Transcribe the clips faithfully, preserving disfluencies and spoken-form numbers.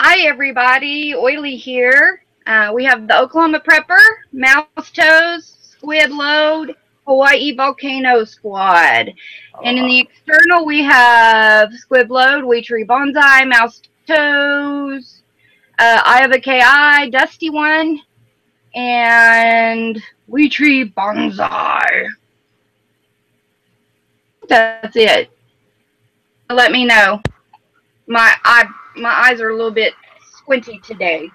Hi everybody, Oily here. Uh, we have the Oklahoma Prepper, Mouse Toes, Squid Load, Hawaii Volcano Squad. Uh, and in the external we have Squid Load, We Tree Bonsai, Mouse Toes, uh, Eye of A Ki, Dusty One, and We Tree Bonsai. That's it. Let me know. My I my eyes are a little bit squinty today.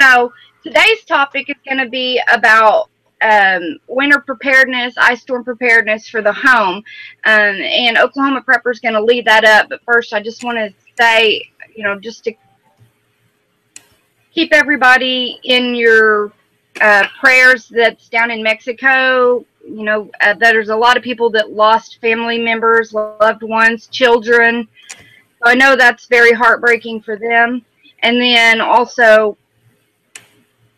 So today's topic is going to be about um, winter preparedness, ice storm preparedness for the home, um, and Oklahoma Prepper is going to lead that up. But first, I just want to say, you know, just to keep everybody in your uh, prayers that's down in Mexico. You know, uh, there's a lot of people that lost family members, loved ones, children. So I know that's very heartbreaking for them. And then also,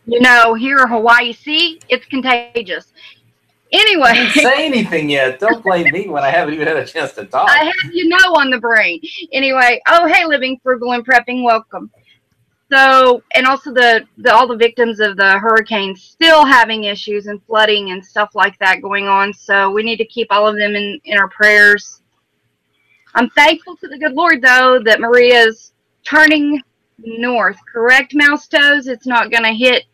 you know, here in Hawaii, see, it's contagious. Anyway. I didn't say anything yet. Don't blame me when I haven't even had a chance to talk. I have, you know, on the brain. Anyway, oh, hey, Living Frugal and Prepping, welcome. So, and also the, the all the victims of the hurricane still having issues and flooding and stuff like that going on. So we need to keep all of them in, in our prayers. I'm thankful to the good Lord, though, that Maria's turning north. Correct, Mouse Toes? It's not going to hit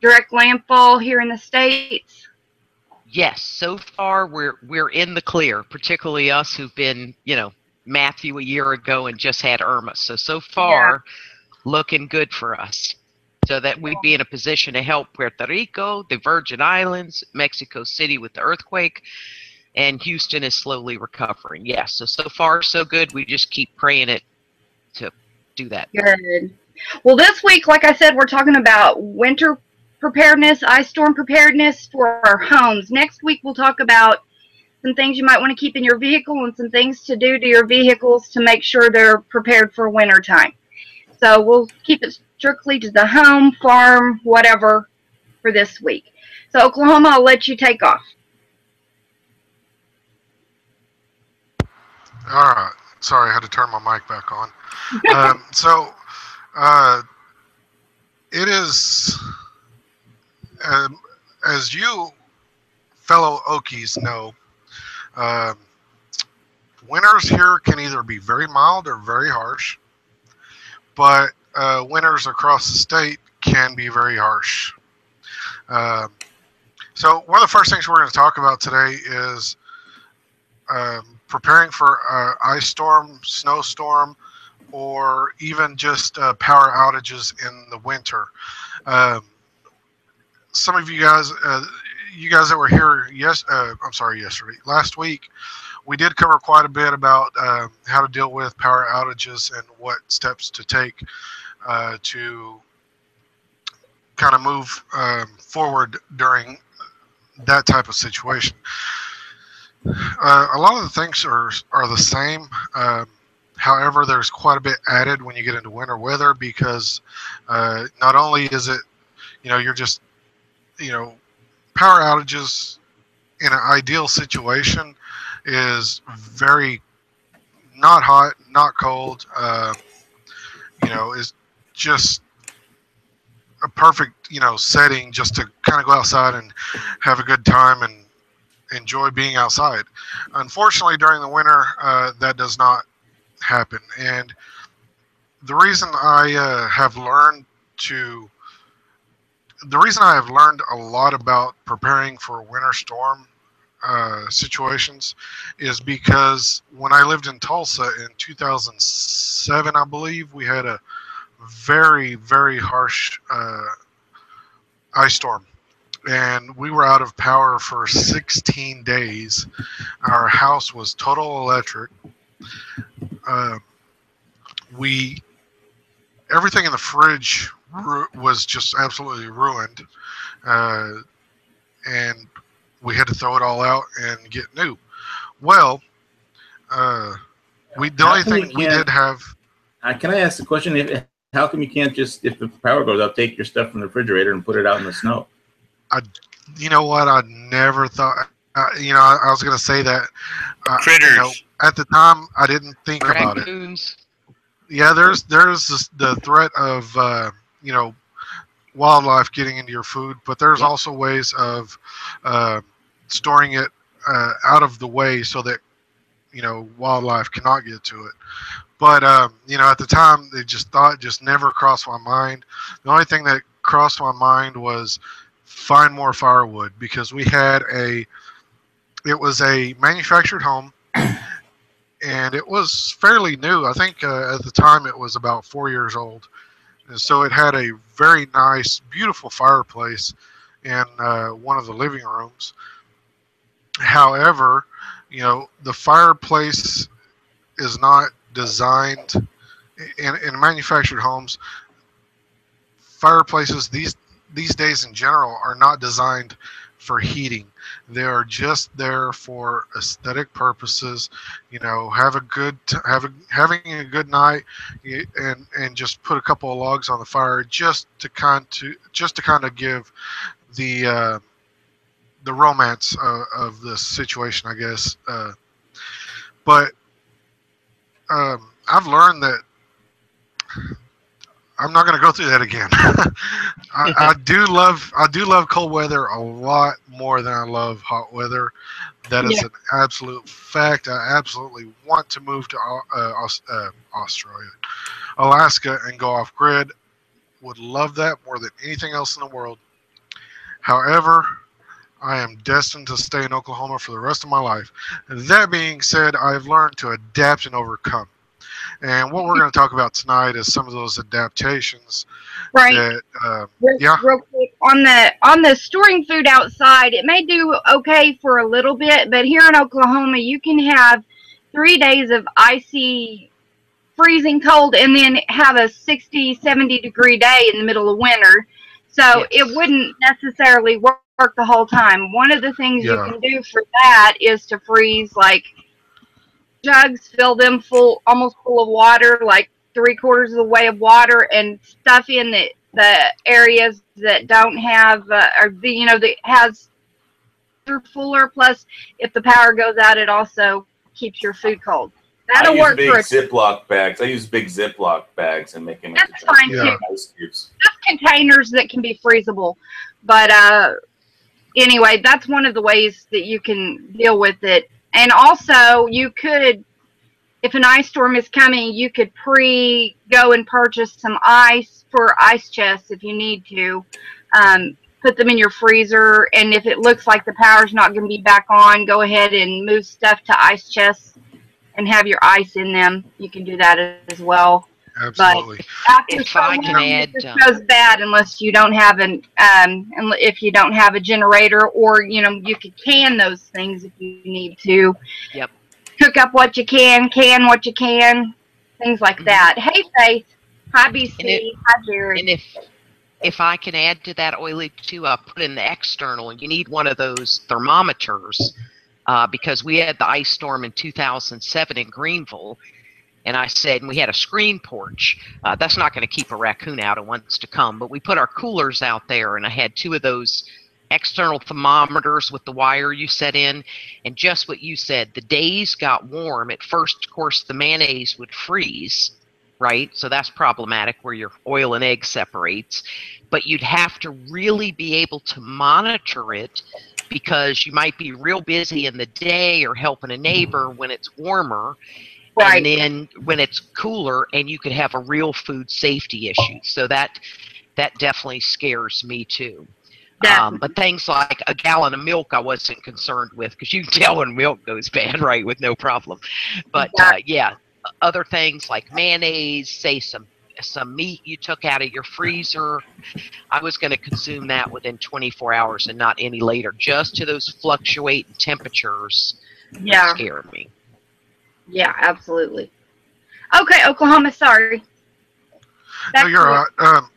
direct landfall here in the States? Yes. So far, we're, we're in the clear, particularly us who've been, you know, Matthew a year ago and just had Irma. So, so far... Yeah. Looking good for us, so that we'd be in a position to help Puerto Rico, the Virgin Islands, Mexico City with the earthquake, and Houston is slowly recovering. Yes, yeah, so so far so good. We just keep praying it to do that. Good. Well, this week, like I said, we're talking about winter preparedness, ice storm preparedness for our homes. Next week, we'll talk about some things you might want to keep in your vehicle and some things to do to your vehicles to make sure they're prepared for winter time. So we'll keep it strictly to the home, farm, whatever for this week. So Oklahoma, I'll let you take off. All right. Sorry, I had to turn my mic back on. um, so uh, it is, um, as you fellow Okies know, uh, winters here can either be very mild or very harsh. But uh, winters across the state can be very harsh. Uh, so one of the first things we're going to talk about today is uh, preparing for uh, ice storm, snowstorm, or even just uh, power outages in the winter. Uh, some of you guys, uh, you guys that were here, yes, uh, I'm sorry, yesterday, last week, we did cover quite a bit about uh, how to deal with power outages and what steps to take uh, to kind of move um, forward during that type of situation. Uh, a lot of the things are, are the same. Um, however, there's quite a bit added when you get into winter weather because uh, not only is it, you know, you're just, you know, power outages in an ideal situation is very not hot, not cold, uh, you know, is just a perfect, you know, setting just to kind of go outside and have a good time and enjoy being outside. Unfortunately, during the winter, uh, that does not happen. And the reason I uh, have learned to, the reason I have learned a lot about preparing for a winter storm Uh, situations is because when I lived in Tulsa in two thousand seven, I believe, we had a very, very harsh uh, ice storm. And we were out of power for sixteen days. Our house was total electric. Uh, we, everything in the fridge ru was just absolutely ruined. Uh, and we had to throw it all out and get new. Well, uh, we the only thing we did have. Uh, can I ask the question? If, how come you can't just, if the power goes out, take your stuff from the refrigerator and put it out in the snow? I, you know what? I never thought. Uh, you know, I, I was going to say that. Uh, Critters. You know, at the time, I didn't think about it. Raccoons. Yeah, there's there's this, the threat of uh, you know, wildlife getting into your food, but there's yep. also ways of uh, storing it uh, out of the way so that you know wildlife cannot get to it. But um, you know, at the time, they just thought just never crossed my mind. The only thing that crossed my mind was find more firewood, because we had a it was a manufactured home. And it was fairly new. I think uh, at the time it was about four years old. And so it had a very nice, beautiful fireplace in uh, one of the living rooms. However, you know, the fireplace is not designed in, in manufactured homes. Fireplaces these, these days in general are not designed for heating. They are just there for aesthetic purposes, you know, have a good have a, having a good night, and and just put a couple of logs on the fire just to kind to just to kind of give the uh, the romance uh, of the situation, I guess. Uh, but um, I've learned that I'm not going to go through that again. I, I do love I do love cold weather a lot more than I love hot weather. That is yeah. an absolute fact. I absolutely want to move to uh, uh, Australia, Alaska, and go off grid. Would love that more than anything else in the world. However, I am destined to stay in Oklahoma for the rest of my life. That being said, I've learned to adapt and overcome. And what we're going to talk about tonight is some of those adaptations. Right. That, uh, real, yeah. Real quick, on the on the storing food outside, it may do okay for a little bit, but here in Oklahoma, you can have three days of icy, freezing cold, and then have a sixty, seventy degree day in the middle of winter. So yes. it wouldn't necessarily work the whole time. One of the things yeah. you can do for that is to freeze like. Jugs, fill them full, almost full of water, like three quarters of the way of water, and stuff in the, the areas that don't have, uh, or the, you know, that has fuller. Plus, if the power goes out, it also keeps your food cold. That'll I use work big for a Ziploc bags. I use big Ziploc bags and make them. That's fine yeah. too. Just containers that can be freezable, but uh, anyway, that's one of the ways that you can deal with it. And also, you could, if an ice storm is coming, you could pre-go and purchase some ice for ice chests if you need to. Um, put them in your freezer, and if it looks like the power's not going to be back on, go ahead and move stuff to ice chests and have your ice in them. You can do that as well. Absolutely. But after so long, it goes bad unless you don't have an um, if you don't have a generator, or you know you could can those things if you need to. Yep. Cook up what you can, can what you can, things like that. Mm-hmm. Hey Faith, hi B C, it, hi Jared. And if if I can add to that, Oily, to uh, put in the external, you need one of those thermometers uh, because we had the ice storm in two thousand seven in Greenville. And I said, and we had a screen porch. Uh, that's not going to keep a raccoon out who wants to come, but we put our coolers out there, and I had two of those external thermometers with the wire you set in, and just what you said, the days got warm. At first, of course, the mayonnaise would freeze, right? So that's problematic where your oil and egg separates, but you'd have to really be able to monitor it because you might be real busy in the day or helping a neighbor when it's warmer. Right. And then when it's cooler, and you could have a real food safety issue. So that that definitely scares me too. Um, but things like a gallon of milk I wasn't concerned with, because you can tell when milk goes bad, right, with no problem. But uh, yeah, other things like mayonnaise, say some some meat you took out of your freezer. I was going to consume that within twenty-four hours and not any later, just to those fluctuating temperatures yeah. that scare me. Yeah, absolutely. Okay, Oklahoma, sorry. That's no, you're right. Um,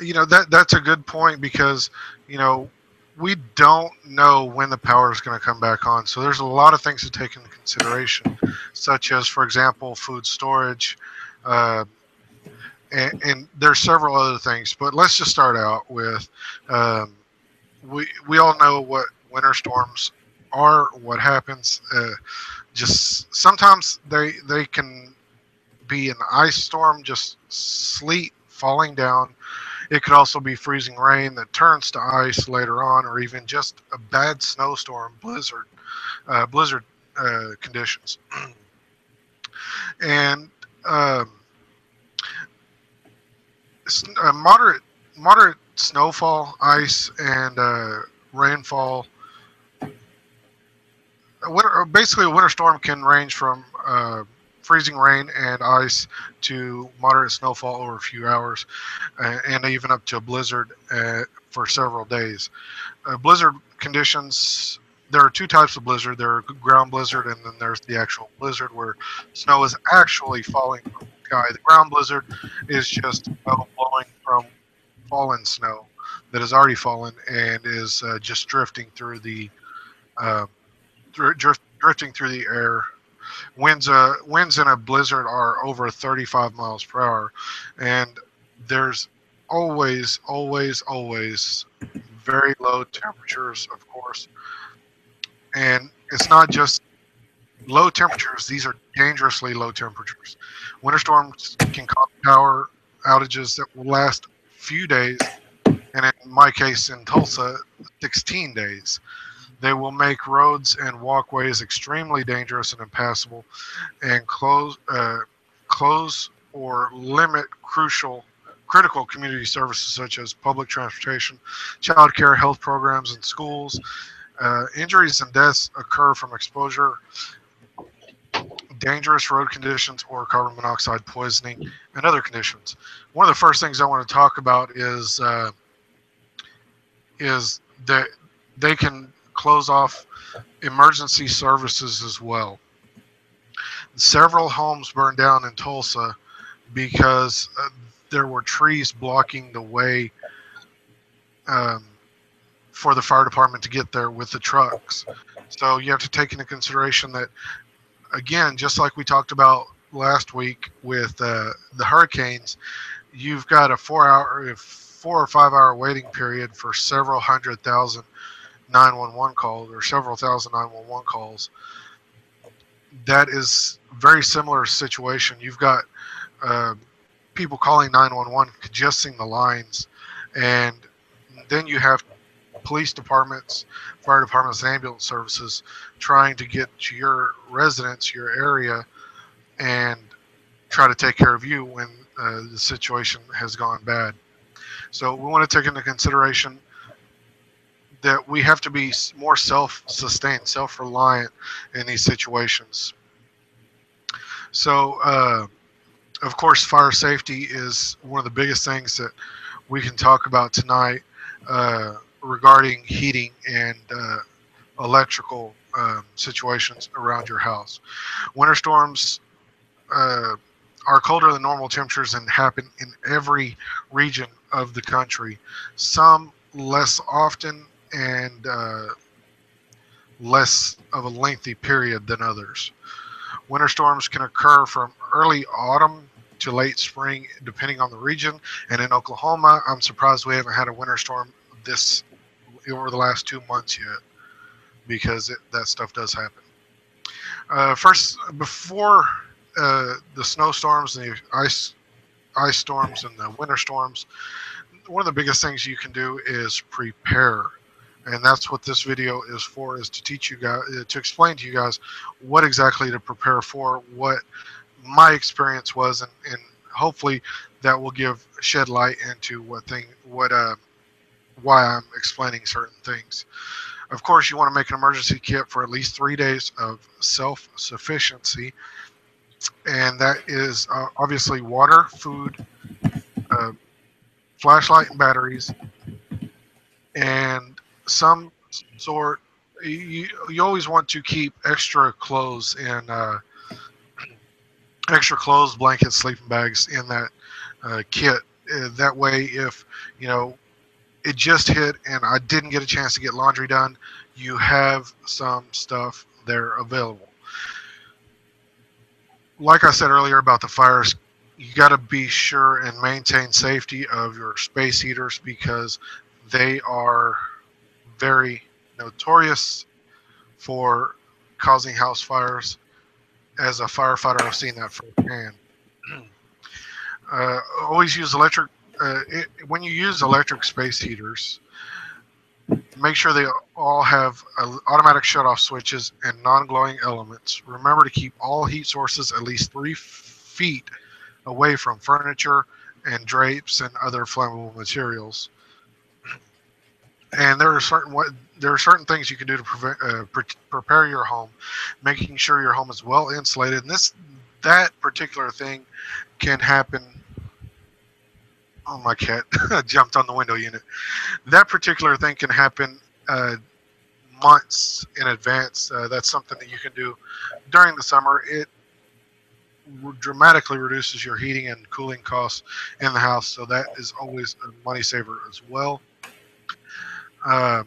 you know, that that's a good point because, you know, we don't know when the power is going to come back on. So there's a lot of things to take into consideration, such as, for example, food storage. Uh, and, and there's several other things. But let's just start out with um, we, we all know what winter storms are, what happens. Uh, just sometimes they they can be an ice storm, just sleet falling down. It could also be freezing rain that turns to ice later on, or even just a bad snowstorm, blizzard, uh, blizzard uh, conditions. And um, uh, moderate, moderate snowfall, ice, and uh, rainfall. A winter, basically, a winter storm can range from uh, freezing rain and ice to moderate snowfall over a few hours, uh, and even up to a blizzard uh, for several days. Uh, blizzard conditions, there are two types of blizzard. There are ground blizzard, and then there's the actual blizzard where snow is actually falling from the sky. The ground blizzard is just snow blowing from fallen snow that has already fallen and is uh, just drifting through the... Uh, Drift, drifting through the air. Winds, uh, winds in a blizzard are over thirty-five miles per hour, and there's always, always, always very low temperatures, of course. And it's not just low temperatures. These are dangerously low temperatures. Winter storms can cause power outages that will last a few days, and in my case in Tulsa, sixteen days. They will make roads and walkways extremely dangerous and impassable, and close, uh, close or limit crucial, critical community services such as public transportation, child care, health programs, and schools. Uh, injuries and deaths occur from exposure, dangerous road conditions, or carbon monoxide poisoning, and other conditions. One of the first things I want to talk about is uh, is that they can close off emergency services as well. Several homes burned down in Tulsa because uh, there were trees blocking the way um, for the fire department to get there with the trucks. So you have to take into consideration that, again, just like we talked about last week with uh, the hurricanes, you've got a four-hour, four or five-hour waiting period for several hundred thousand nine one one calls, or several thousand nine one one calls. That is very similar situation. You've got uh, people calling nine one one, congesting the lines, and then you have police departments, fire departments, ambulance services trying to get to your residence, your area, and try to take care of you when uh, the situation has gone bad. So we want to take into consideration that we have to be more self-sustained, self-reliant in these situations. So, uh, of course, fire safety is one of the biggest things that we can talk about tonight uh, regarding heating and uh, electrical um, situations around your house. Winter storms uh, are colder than normal temperatures and happen in every region of the country. Some less often and uh, less of a lengthy period than others. Winter storms can occur from early autumn to late spring, depending on the region. And in Oklahoma, I'm surprised we haven't had a winter storm this over the last two months yet, because it, that stuff does happen. Uh, first, before uh, the snowstorms and the ice, ice storms and the winter storms, one of the biggest things you can do is prepare. And that's what this video is for, is to teach you guys, to explain to you guys what exactly to prepare for, what my experience was, and, and hopefully that will give shed light into what thing, what, uh, why I'm explaining certain things. Of course, you want to make an emergency kit for at least three days of self-sufficiency, and that is uh, obviously water, food, uh, flashlight and batteries, and some sort, you, you always want to keep extra clothes and uh, extra clothes, blankets, sleeping bags in that uh, kit. Uh, that way, if, you know, it just hit and I didn't get a chance to get laundry done, you have some stuff there available. Like I said earlier about the fires, you got to be sure and maintain safety of your space heaters, because they are very notorious for causing house fires. As a firefighter, I've seen that firsthand. Uh, always use electric. Uh, it, when you use electric space heaters, make sure they all have uh, automatic shutoff switches and non-glowing elements. Remember to keep all heat sources at least three feet away from furniture and drapes and other flammable materials. And there are certain what there are certain things you can do to prevent, uh, pre prepare your home, making sure your home is well insulated. And this that particular thing can happen. Oh, my cat jumped on the window unit. That particular thing can happen uh, months in advance. Uh, that's something that you can do during the summer. It dramatically reduces your heating and cooling costs in the house, so that is always a money saver as well. Uh,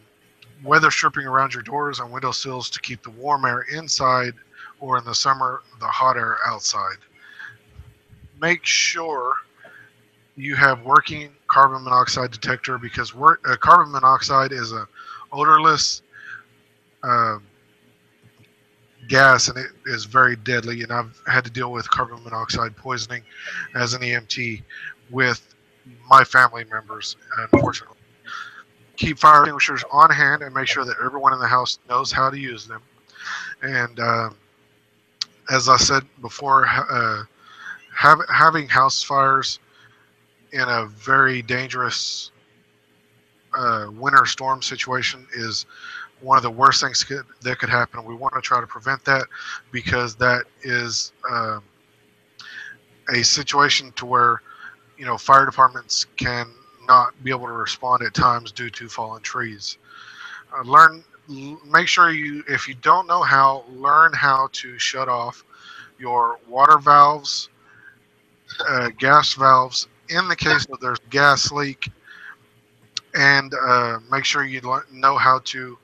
weather stripping around your doors and window sills to keep the warm air inside, or in the summer, the hot air outside. Make sure you have working carbon monoxide detector, because we're, uh, carbon monoxide is a odorless uh, gas, and it is very deadly. And I've had to deal with carbon monoxide poisoning as an E M T with my family members, unfortunately. Keep fire extinguishers on hand and make sure that everyone in the house knows how to use them. And uh, as I said before, uh, have, having house fires in a very dangerous uh, winter storm situation is one of the worst things could, that could happen. We want to try to prevent that, because that is uh, a situation to where, you know, fire departments can not be able to respond at times due to fallen trees. Uh, learn, make sure you, if you don't know how, learn how to shut off your water valves, uh, gas valves, in the case of there's gas leak, and uh, make sure you know how to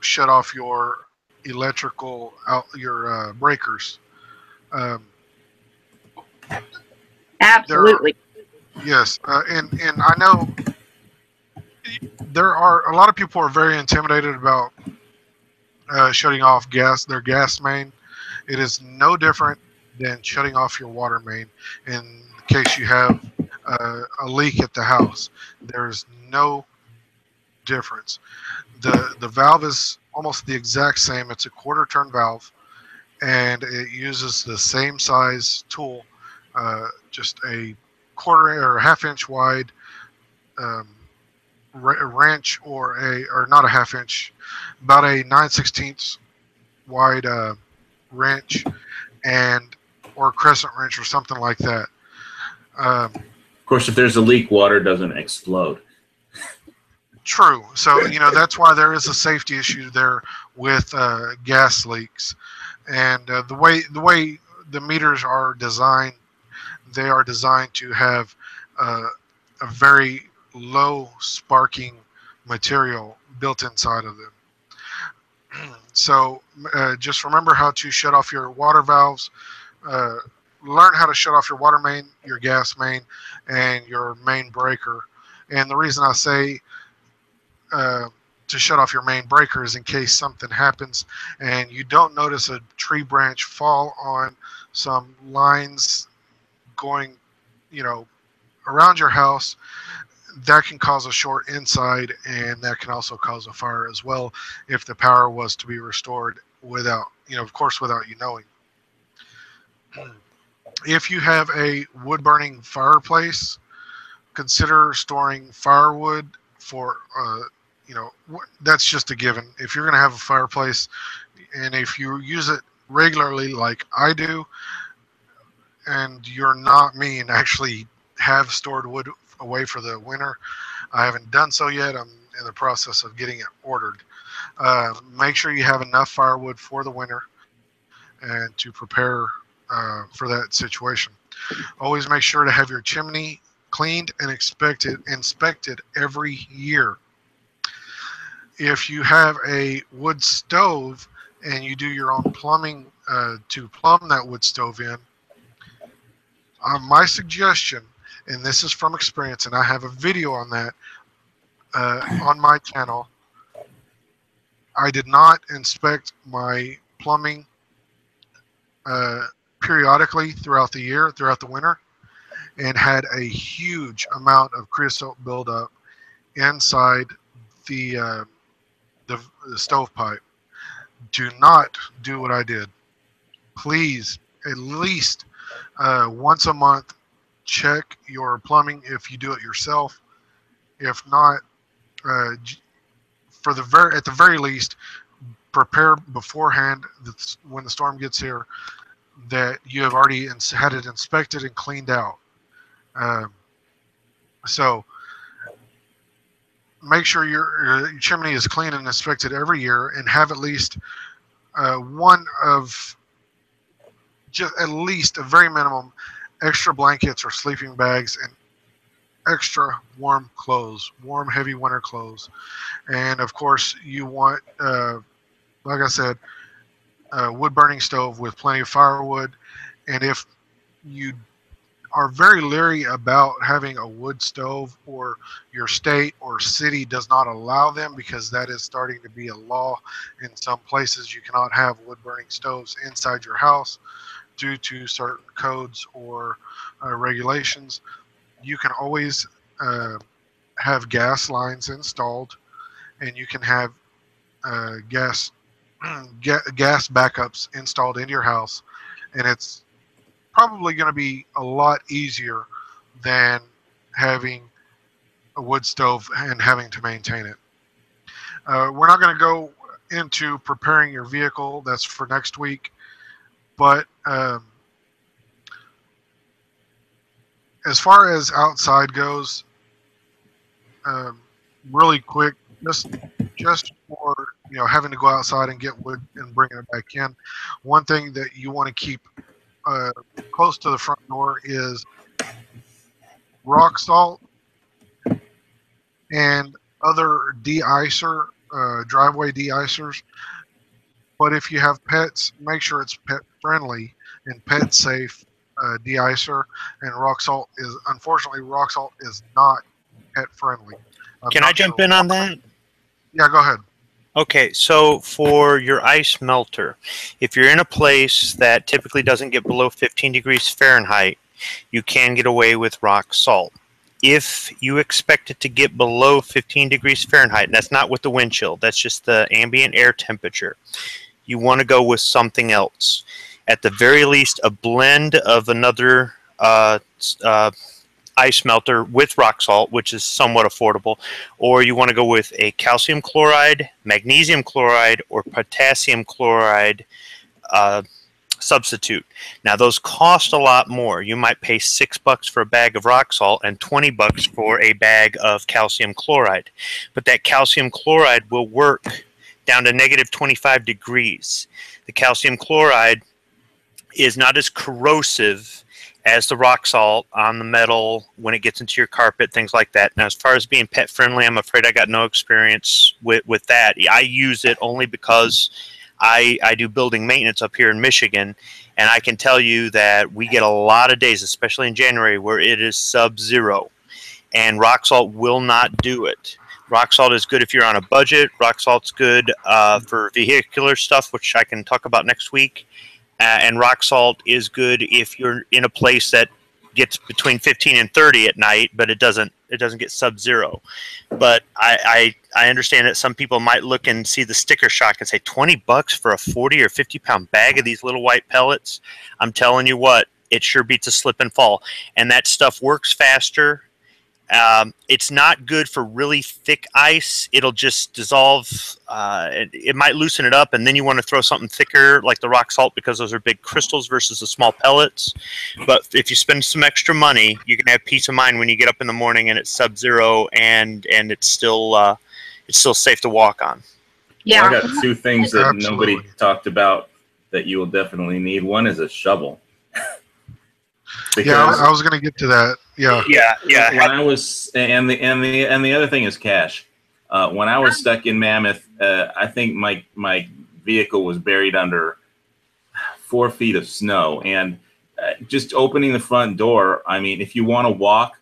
shut off your electrical out your uh, breakers. Um, Absolutely. Are, yes, uh, and and I know there are a lot of people are very intimidated about uh, shutting off gas their gas main. It is no different than shutting off your water main and. In case you have uh, a leak at the house, there's no difference. The the valve is almost the exact same. It's a quarter turn valve, and it uses the same size tool, uh, just a quarter or a half inch wide um, wrench, or a or not a half inch, about a nine sixteenths wide uh, wrench, and or crescent wrench or something like that. Um, of course, if there's a leak, water doesn't explode. True. So, you know, that's why there is a safety issue there with uh, gas leaks. And uh, the way the way the meters are designed, they are designed to have uh, a very low sparking material built inside of them. So uh, just remember how to shut off your water valves, uh, learn how to shut off your water main, your gas main, and your main breaker. And the reason I say uh, to shut off your main breaker is in case something happens and you don't notice a tree branch fall on some lines going, you know, around your house. That can cause a short inside, and that can also cause a fire as well if the power was to be restored without, you know, of course, without you knowing. If you have a wood-burning fireplace, consider storing firewood for, uh, you know, that's just a given. If you're going to have a fireplace, and if you use it regularly like I do, and you're not me and actually have stored wood away for the winter, I haven't done so yet. I'm in the process of getting it ordered. Uh, make sure you have enough firewood for the winter and to prepare Uh, for that situation. Always make sure to have your chimney cleaned and inspected, inspected every year. If you have a wood stove and you do your own plumbing uh, to plumb that wood stove in, uh, my suggestion, and this is from experience, and I have a video on that uh, on my channel, I did not inspect my plumbing uh, periodically throughout the year, throughout the winter, and had a huge amount of creosote buildup inside the, uh, the, the stovepipe. Do not do what I did. Please, at least uh, once a month, check your plumbing if you do it yourself. If not, uh, for the very at the very least, prepare beforehand that when the storm gets here, that you have already ins had it inspected and cleaned out. Um, so make sure your, your chimney is clean and inspected every year, and have at least uh, one of just at least a very minimum extra blankets or sleeping bags and extra warm clothes, warm heavy winter clothes. And of course you want, uh, like I said, a wood burning stove with plenty of firewood. And if you are very leery about having a wood stove, or your state or city does not allow them, because that is starting to be a law in some places, you cannot have wood burning stoves inside your house due to certain codes or uh, regulations. You can always uh, have gas lines installed, and you can have uh, gas ga gas backups installed into your house, and it's probably going to be a lot easier than having a wood stove and having to maintain it. Uh, we're not going to go into preparing your vehicle. That's for next week. But um, as far as outside goes, um, really quick, just just for you know having to go outside and get wood and bringing it back in, one thing that you want to keep uh, close to the front door is rock salt and other de-icer, uh, driveway de-icers. But if you have pets, make sure it's pet friendly and pet safe uh, de-icer. And rock salt is, unfortunately, rock salt is not pet friendly. I'm Can I jump sure. in on that? Yeah, go ahead. Okay, so for your ice melter, if you're in a place that typically doesn't get below fifteen degrees Fahrenheit, you can get away with rock salt. If you expect it to get below fifteen degrees Fahrenheit, and that's not with the wind chill, that's just the ambient air temperature, you want to go with something else. At the very least, a blend of another uh, uh, ice melter with rock salt, which is somewhat affordable, or you want to go with a calcium chloride, magnesium chloride, or potassium chloride uh, substitute. Now those cost a lot more. You might pay six bucks for a bag of rock salt and twenty bucks for a bag of calcium chloride, but that calcium chloride will work down to negative twenty-five degrees. The calcium chloride is not as corrosive as the rock salt on the metal when it gets into your carpet, things like that. Now, as far as being pet friendly, I'm afraid I got no experience with, with that. I use it only because I, I do building maintenance up here in Michigan, and I can tell you that we get a lot of days, especially in January, where it is sub-zero, and rock salt will not do it. Rock salt is good if you're on a budget. Rock salt's good uh, for vehicular stuff, which I can talk about next week, uh, and rock salt is good if you're in a place that gets between fifteen and thirty at night, but it doesn't it doesn't get sub-zero. But I, I I understand that some people might look and see the sticker shock and say twenty bucks for a forty or fifty pound bag of these little white pellets. I'm telling you what, it sure beats a slip and fall, and that stuff works faster. Um, it's not good for really thick ice. It'll just dissolve. Uh, it, it might loosen it up, and then you want to throw something thicker like the rock salt, because those are big crystals versus the small pellets. But if you spend some extra money, you can have peace of mind when you get up in the morning and it's sub-zero, and and it's still uh, it's still safe to walk on. Yeah, well, I got two things that Absolutely. nobody talked about that you will definitely need. One is a shovel. Because yeah, I was going to get to that. Yeah, yeah, yeah. When I was, and the and the and the other thing is cash. Uh, when I was stuck in Mammoth, uh, I think my my vehicle was buried under four feet of snow, and uh, just opening the front door. I mean, if you want to walk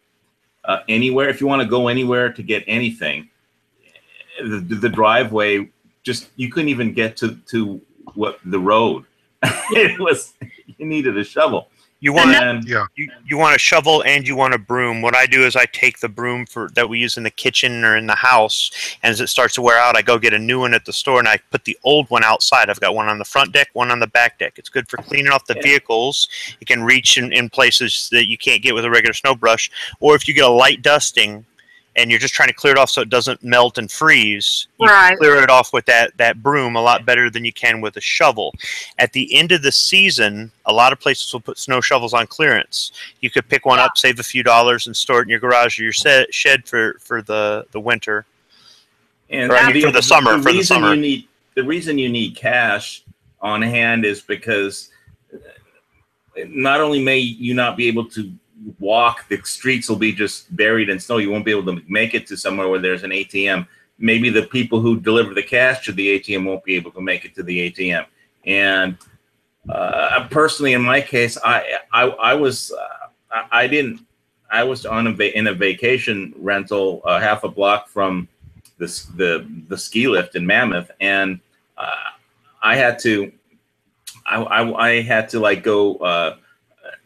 uh, anywhere, if you want to go anywhere to get anything, the, the driveway just you couldn't even get to to what the road. It was, you needed a shovel. You want and, yeah. you, you want a shovel and you want a broom. What I do is I take the broom for that we use in the kitchen or in the house, and as it starts to wear out, I go get a new one at the store, and I put the old one outside. I've got one on the front deck, one on the back deck. It's good for cleaning off the yeah. vehicles. It can reach in, in places that you can't get with a regular snow brush. Or if you get a light dusting and you're just trying to clear it off so it doesn't melt and freeze, you right. can clear it off with that, that broom a lot better than you can with a shovel. At the end of the season, a lot of places will put snow shovels on clearance. You could pick one yeah. up, save a few dollars, and store it in your garage or your set, shed for, for the, the winter. And or, I mean, for the summer. The for the summer. You need, the reason you need cash on hand is because not only may you not be able to walk, the streets will be just buried in snow. You won't be able to make it to somewhere where there's an A T M. Maybe the people who deliver the cash to the A T M won't be able to make it to the A T M. And uh, personally, in my case, I I, I was uh, I didn't I was on a va in a vacation rental uh, half a block from the the the ski lift in Mammoth, and uh, I had to I, I I had to like go. Uh,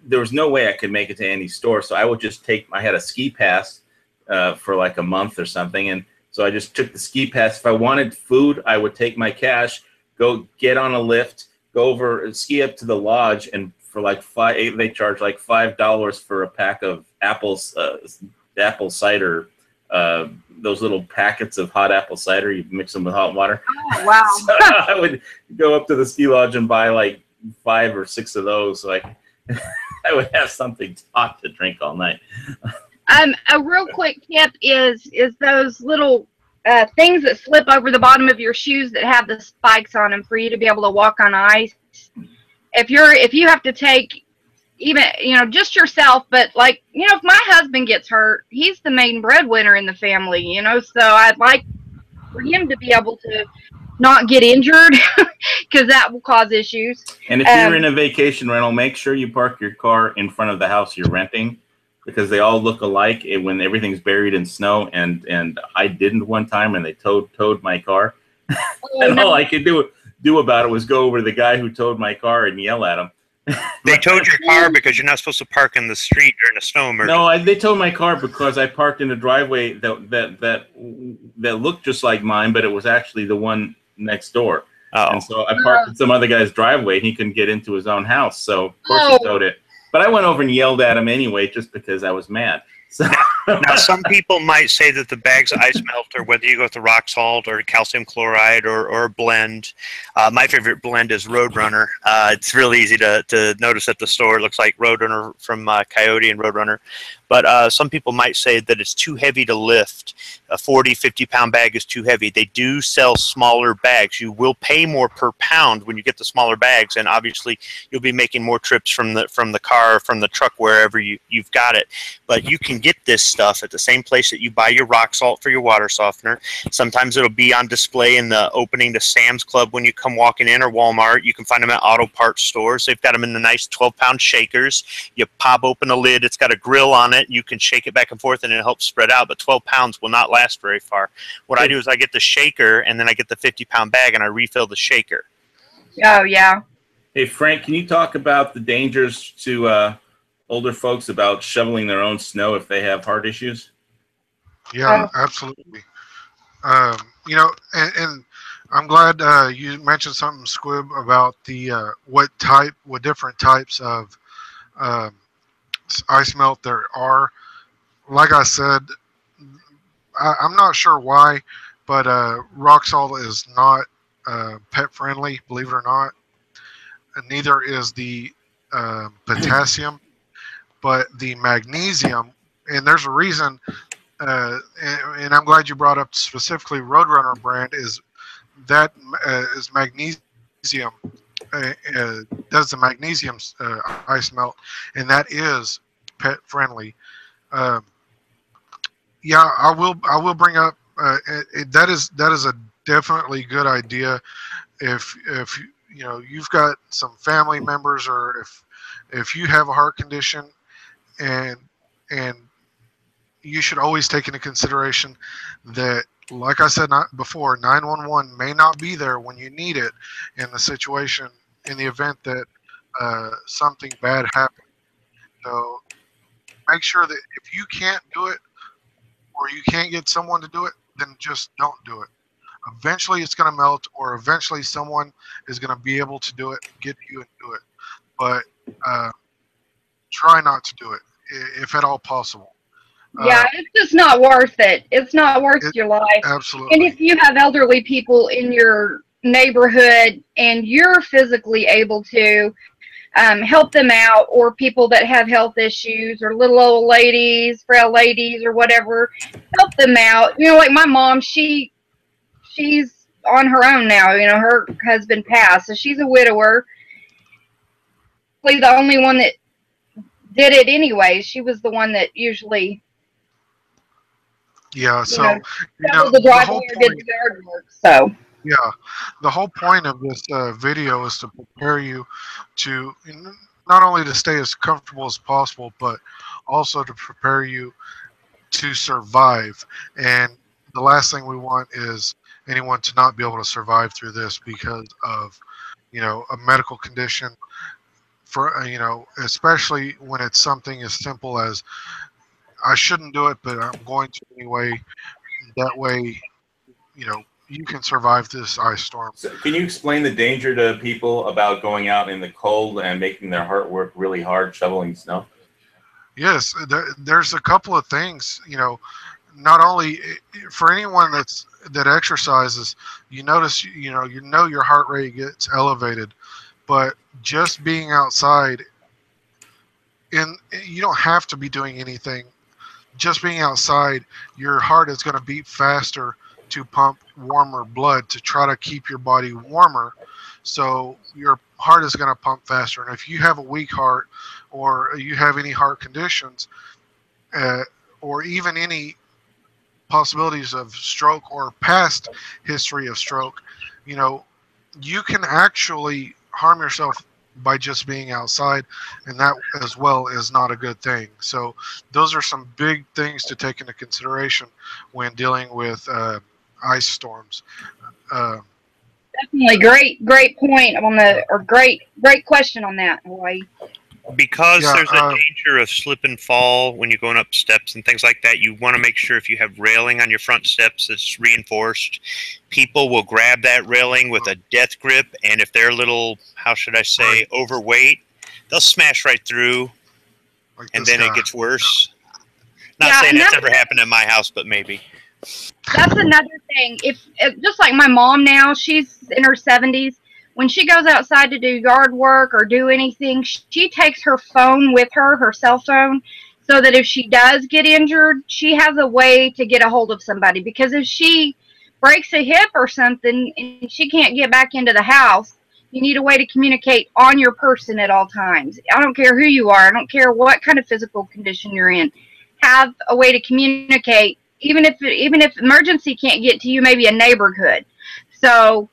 There was no way I could make it to any store, so I would just take. I had a ski pass uh, for like a month or something, and so I just took the ski pass. If I wanted food, I would take my cash, go get on a lift, go over, ski up to the lodge, and for like five, they charge like five dollars for a pack of apples, uh, apple cider, uh, those little packets of hot apple cider. You mix them with hot water. Oh, wow! So I would go up to the ski lodge and buy like five or six of those, like. I would have something hot to drink all night. um, a real quick tip is is those little uh, things that slip over the bottom of your shoes that have the spikes on them for you to be able to walk on ice. If you're if you have to take even you know just yourself, but like you know if my husband gets hurt, he's the main breadwinner in the family, you know. So I'd like for him to be able to not get injured, because that will cause issues. And if um, you're in a vacation rental, make sure you park your car in front of the house you're renting, because they all look alike when everything's buried in snow. And and I didn't one time, and they towed towed my car, oh, and no. all I could do do about it was go over to the guy who towed my car and yell at him. They towed your car because you're not supposed to park in the street during a snow emergency. No, I, they towed my car because I parked in a driveway that that that that looked just like mine, but it was actually the one next door. Oh. And so I parked in some other guy's driveway, and he couldn't get into his own house, so of course oh. he towed it. But I went over and yelled at him anyway, just because I was mad. So now, now some people might say that the bags of ice melt, or whether you go with the rock salt or calcium chloride or or blend. Uh, my favorite blend is Roadrunner. Uh, it's real easy to to notice at the store. It looks like Roadrunner from uh, Coyote and Roadrunner. But uh, some people might say that it's too heavy to lift. A forty, fifty pound bag is too heavy. They do sell smaller bags. You will pay more per pound when you get the smaller bags, and obviously you'll be making more trips from the from the car, from the truck, wherever you, you've got it. But you can get this stuff at the same place that you buy your rock salt for your water softener. Sometimes it'll be on display in the opening to Sam's Club when you come walking in, or Walmart. You can find them at auto parts stores. They've got them in the nice twelve pound shakers. You pop open a lid. It's got a grill on it. You can shake it back and forth, and it helps spread out. But twelve pounds will not last very far. What I do is I get the shaker, and then I get the fifty pound bag, and I refill the shaker. Oh yeah. Hey Frank, can you talk about the dangers to uh, older folks about shoveling their own snow if they have heart issues? Yeah, oh. absolutely. Um, you know, and, and I'm glad uh, you mentioned something, Squib, about the uh, what type, what different types of. Uh, ice melt there are. Like I said, I, I'm not sure why, but uh, rock salt is not uh, pet friendly, believe it or not, and neither is the uh, potassium, but the magnesium. And there's a reason, uh, and, and I'm glad you brought up specifically Roadrunner brand, is that uh, is magnesium. Uh, uh, does the magnesium uh, ice melt, and that is pet friendly. Uh, yeah, I will. I will bring up uh, it, it, that is that is a definitely good idea. If if you know you've got some family members, or if if you have a heart condition, and and you should always take into consideration that. Like I said not before, nine one one may not be there when you need it in the situation in the event that uh, something bad happened. So make sure that if you can't do it or you can't get someone to do it, then just don't do it. Eventually it's going to melt, or eventually someone is going to be able to do it, get you and do it. But uh, try not to do it, if at all possible. Yeah, uh, it's just not worth it. It's not worth it, your life. Absolutely. And if you have elderly people in your neighborhood and you're physically able to um, help them out, or people that have health issues, or little old ladies, frail ladies, or whatever, help them out. You know, like my mom, she she's on her own now. You know, her husband passed, so she's a widower. The only one that did it anyway. She was the one that usually. Yeah, so you know, you know, the, the whole point, did the yard work, so. Yeah, the whole point of this uh, video is to prepare you to not only to stay as comfortable as possible, but also to prepare you to survive. And the last thing we want is anyone to not be able to survive through this because of, you know, a medical condition. For, you know, especially when it's something as simple as I shouldn't do it, but I'm going to anyway. That way, you know, you can survive this ice storm. So can you explain the danger to people about going out in the cold and making their heart work really hard shoveling snow? Yes, there, there's a couple of things, you know, not only for anyone that's that exercises, you notice, you know, you know your heart rate gets elevated. But just being outside, and you don't have to be doing anything. Just being outside, your heart is going to beat faster to pump warmer blood to try to keep your body warmer. So your heart is going to pump faster. And if you have a weak heart, or you have any heart conditions, uh, or even any possibilities of stroke or past history of stroke, you know, you can actually harm yourself by just being outside, and that as well is not a good thing. So those are some big things to take into consideration when dealing with uh, ice storms. Uh, Definitely great, great point on the, or great, great question on that, Hawaii. Because yeah, there's a uh, danger of slip and fall when you're going up steps and things like that. You want to make sure if you have railing on your front steps that's reinforced, people will grab that railing with a death grip, and if they're a little, how should I say, right. overweight, they'll smash right through, like and then guy. It gets worse. Not yeah, saying that's ever happened in my house, but maybe. That's another thing. If, if just like my mom now, she's in her seventies. When she goes outside to do yard work or do anything, she takes her phone with her, her cell phone, so that if she does get injured, she has a way to get a hold of somebody. Because if she breaks a hip or something and she can't get back into the house, you need a way to communicate on your person at all times. I don't care who you are. I don't care what kind of physical condition you're in. Have a way to communicate, even if, even if emergency can't get to you, maybe a neighbor could. So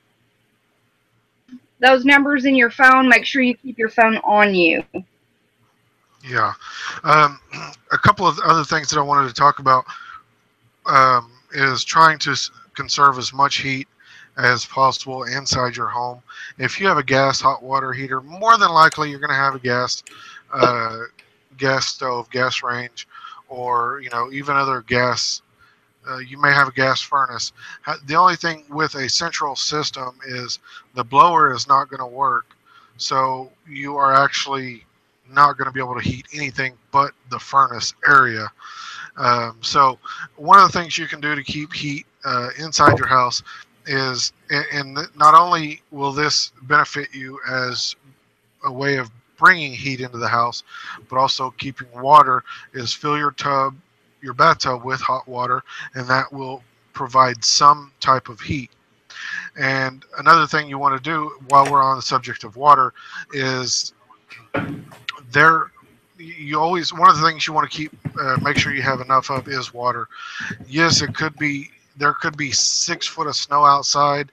those numbers in your phone, make sure you keep your phone on you. Yeah. Um, a couple of other things that I wanted to talk about um, is trying to conserve as much heat as possible inside your home. If you have a gas hot water heater, more than likely you're going to have a gas, uh, gas stove, gas range, or, you know, even other gas. Uh, you may have a gas furnace. The only thing with a central system is the blower is not going to work, so you are actually not going to be able to heat anything but the furnace area. Um, so one of the things you can do to keep heat uh, inside your house is, and not only will this benefit you as a way of bringing heat into the house, but also keeping water, is fill your tub, your bathtub with hot water, and that will provide some type of heat. And another thing you want to do while we're on the subject of water is there you always one of the things you want to keep uh, make sure you have enough of is water. Yes, it could be there could be six foot of snow outside,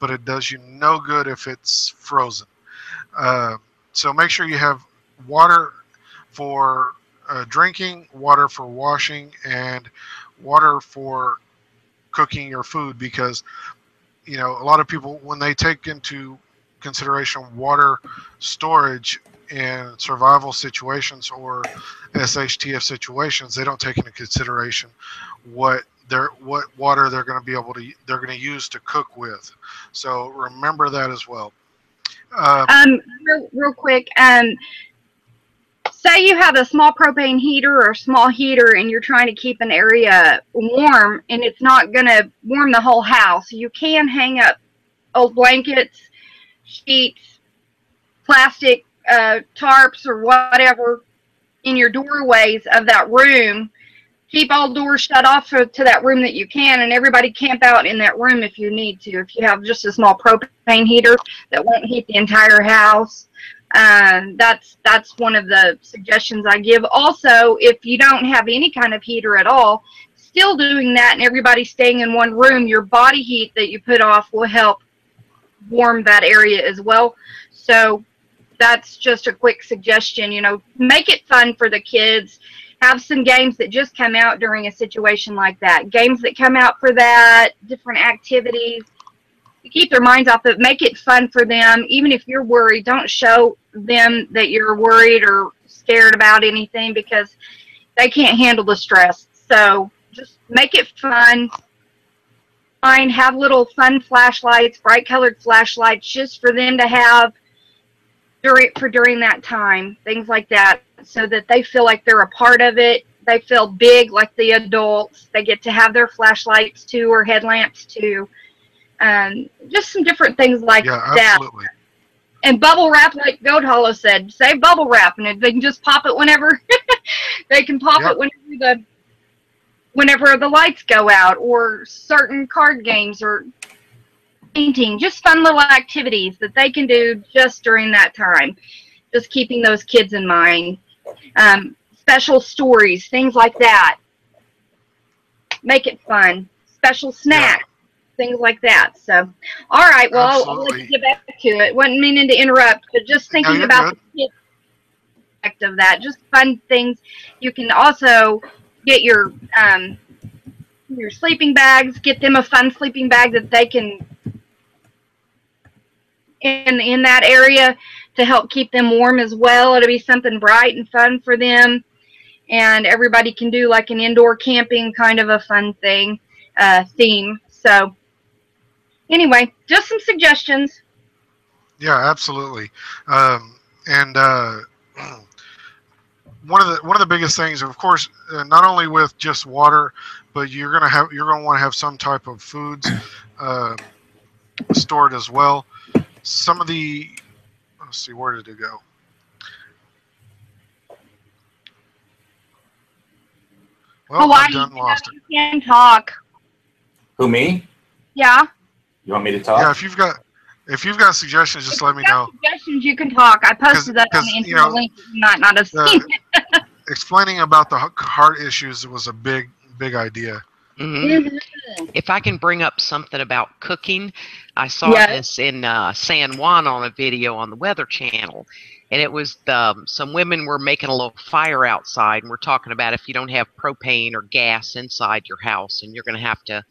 but it does you no good if it's frozen. Uh, so make sure you have water for Uh, drinking, water for washing, and water for cooking your food, because, you know, a lot of people, when they take into consideration water storage in survival situations or S H T F situations, they don't take into consideration what their what water they're going to be able to they're going to use to cook with. So remember that as well. Um, um real, real quick, um, say you have a small propane heater or a small heater, and you're trying to keep an area warm, and it's not going to warm the whole house. You can hang up old blankets, sheets, plastic uh, tarps, or whatever in your doorways of that room. Keep all doors shut off to, to that room that you can, and everybody camp out in that room if you need to. If you have just a small propane heater that won't heat the entire house, uh, that's that's one of the suggestions I give. Also, if you don't have any kind of heater at all, still doing that and everybody staying in one room, your body heat that you put off will help warm that area as well. So that's just a quick suggestion. You know, make it fun for the kids. Have some games that just come out during a situation like that. Games that come out for that, different activities. Keep their minds off it. Make it fun for them. Even if you're worried, don't show them that you're worried or scared about anything, because they can't handle the stress. So just make it fun. Find, have little fun flashlights, bright colored flashlights, just for them to have during, for during that time, things like that, so that they feel like they're a part of it. They feel big like the adults. They get to have their flashlights too, or headlamps too. Um, just some different things like yeah, that. Absolutely. And bubble wrap, like Goat Hollow said, say bubble wrap, and they can just pop it whenever they can pop yep. it whenever the whenever the lights go out, or certain card games or painting, just fun little activities that they can do just during that time. Just keeping those kids in mind. Um, special stories, things like that. Make it fun. Special snacks, yeah. things like that. So, all right, well, I'll, I'll let you get back to it. Wasn't meaning to interrupt, but just thinking no, about good. the kids aspect of that. Just fun things. You can also get your um, your sleeping bags. Get them a fun sleeping bag that they can in in that area, to help keep them warm as well. It'll be something bright and fun for them, and everybody can do like an indoor camping kind of a fun thing, uh, theme. So anyway, just some suggestions. Yeah, absolutely. Um, and uh, one of the one of the biggest things, of course, uh, not only with just water, but you're gonna have you're gonna want to have some type of foods uh, stored as well. Some of the Let's see, where did it go? Well, Hawaii, I'm done lost it. You can talk. Who, me? Yeah. You want me to talk? Yeah. If you've got, if you've got suggestions, just if let me know. Suggestions, you can talk. I posted that on the internet, you know, link. You might not have seen it. Explaining about the heart issues was a big, big idea. Mm-hmm. If I can bring up something about cooking, I saw yes. this in uh, San Juan on a video on the Weather Channel, and it was the, some women were making a little fire outside, and we're talking about if you don't have propane or gas inside your house, and you're going to have to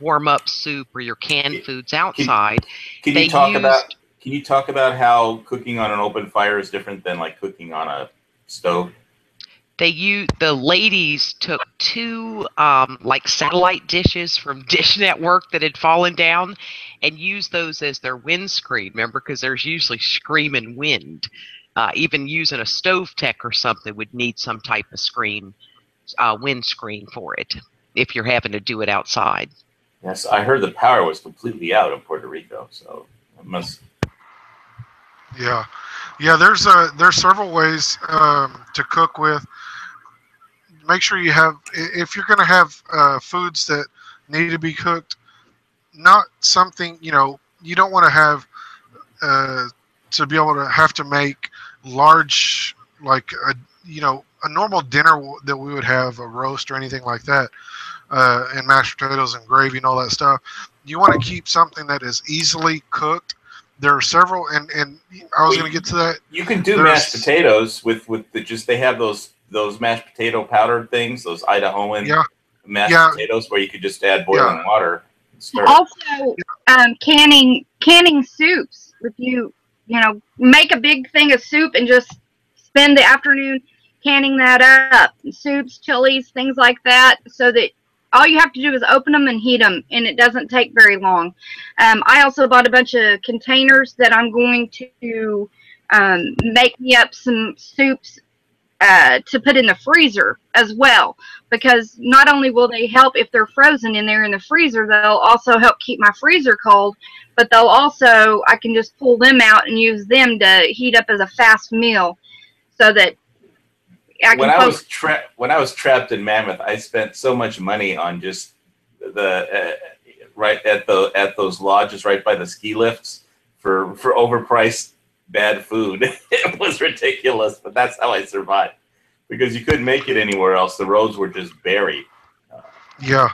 warm up soup or your canned foods outside. Can, can you they talk used, about? Can you talk about how cooking on an open fire is different than like cooking on a stove? They used, the ladies took two um, like satellite dishes from Dish Network that had fallen down and used those as their windscreen, remember, because there's usually screaming wind. Uh, even using a stove tech or something would need some type of screen, uh, windscreen for it if you're having to do it outside. Yes, I heard the power was completely out in Puerto Rico, so it must... Yeah, yeah, there's, uh, there's several ways um, to cook with. Make sure you have, if you're going to have uh, foods that need to be cooked, not something, you know, you don't want to have uh, to be able to have to make large, like, a, you know, a normal dinner that we would have, a roast or anything like that, uh, and mashed potatoes and gravy and all that stuff. You want to keep something that is easily cooked. There are several, and, and I was going to get to that. You can do There's, mashed potatoes with, with the, just, they have those, those mashed potato powdered things, those Idahoan yeah. mashed yeah. potatoes, where you could just add boiling yeah. water. And stir. Also, um, canning canning soups if you, you know, make a big thing of soup and just spend the afternoon canning that up. Soups, chilies, things like that, so that all you have to do is open them and heat them, and it doesn't take very long. Um, I also bought a bunch of containers that I'm going to um, make me up some soups uh, to put in the freezer as well, because not only will they help if they're frozen in there in the freezer, they'll also help keep my freezer cold, but they'll also, I can just pull them out and use them to heat up as a fast meal so that I when I was tra when I was trapped in Mammoth, I spent so much money on just the uh, right at the at those lodges right by the ski lifts for for overpriced bad food. It was ridiculous, but that's how I survived because you couldn't make it anywhere else. The roads were just buried. Yeah,